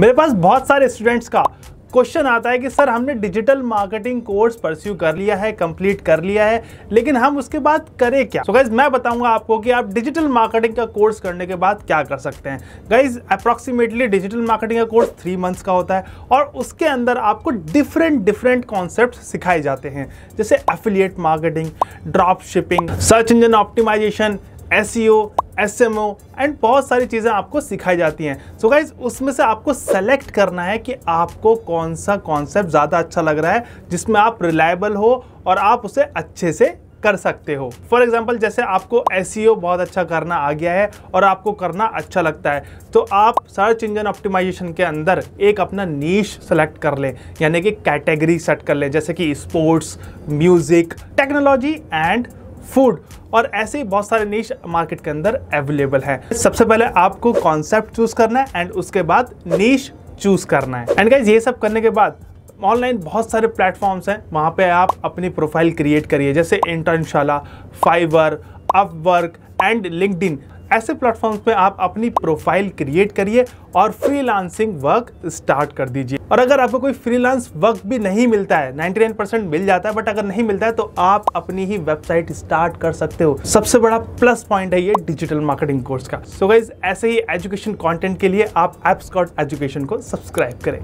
मेरे पास बहुत सारे स्टूडेंट्स का क्वेश्चन आता है कि सर हमने डिजिटल मार्केटिंग कोर्स परस्यू कर लिया है, कंप्लीट कर लिया है, लेकिन हम उसके बाद करें क्या। तो गाइज मैं बताऊंगा आपको कि आप डिजिटल मार्केटिंग का कोर्स करने के बाद क्या कर सकते हैं। गाइज अप्रॉक्सीमेटली डिजिटल मार्केटिंग का कोर्स 3 मंथ्स का होता है और उसके अंदर आपको डिफरेंट कॉन्सेप्ट सिखाए जाते हैं, जैसे affiliate marketing, drop shipping, search engine optimisation, SEO, SMO and बहुत सारी चीज़ें आपको सिखाई जाती हैं। सो गाइज उसमें से आपको सेलेक्ट करना है कि आपको कौन सा कॉन्सेप्ट ज़्यादा अच्छा लग रहा है, जिसमें आप रिलायबल हो और आप उसे अच्छे से कर सकते हो। फॉर एग्जाम्पल जैसे आपको SEO बहुत अच्छा करना आ गया है और आपको करना अच्छा लगता है, तो आप सर्च इंजन ऑप्टिमाइजेशन के अंदर एक अपना नीश सेलेक्ट कर लें, यानी कि कैटेगरी सेट कर लें, जैसे कि sports, music, technology and food. और ऐसे ही बहुत सारे नीश मार्केट के अंदर अवेलेबल है। सबसे पहले आपको कॉन्सेप्ट चूज करना है एंड उसके बाद नीश चूज करना है। एंड गाइज ये सब करने के बाद ऑनलाइन बहुत सारे प्लेटफॉर्म्स हैं, वहाँ पे आप अपनी प्रोफाइल क्रिएट करिए, जैसे Internshala, Fiverr, Upwork and LinkedIn. ऐसे प्लेटफॉर्म्स पे आप अपनी प्रोफाइल क्रिएट करिए और फ्रीलांसिंग वर्क स्टार्ट कर दीजिए। और अगर आपको कोई फ्रीलांस वर्क भी नहीं मिलता है, 99% मिल जाता है, बट अगर नहीं मिलता है तो आप अपनी ही वेबसाइट स्टार्ट कर सकते हो। सबसे बड़ा प्लस पॉइंट है ये डिजिटल मार्केटिंग कोर्स का। सो गाइज ऐसे ही एजुकेशन कॉन्टेंट के लिए आप AppSquadz एजुकेशन को सब्सक्राइब करें।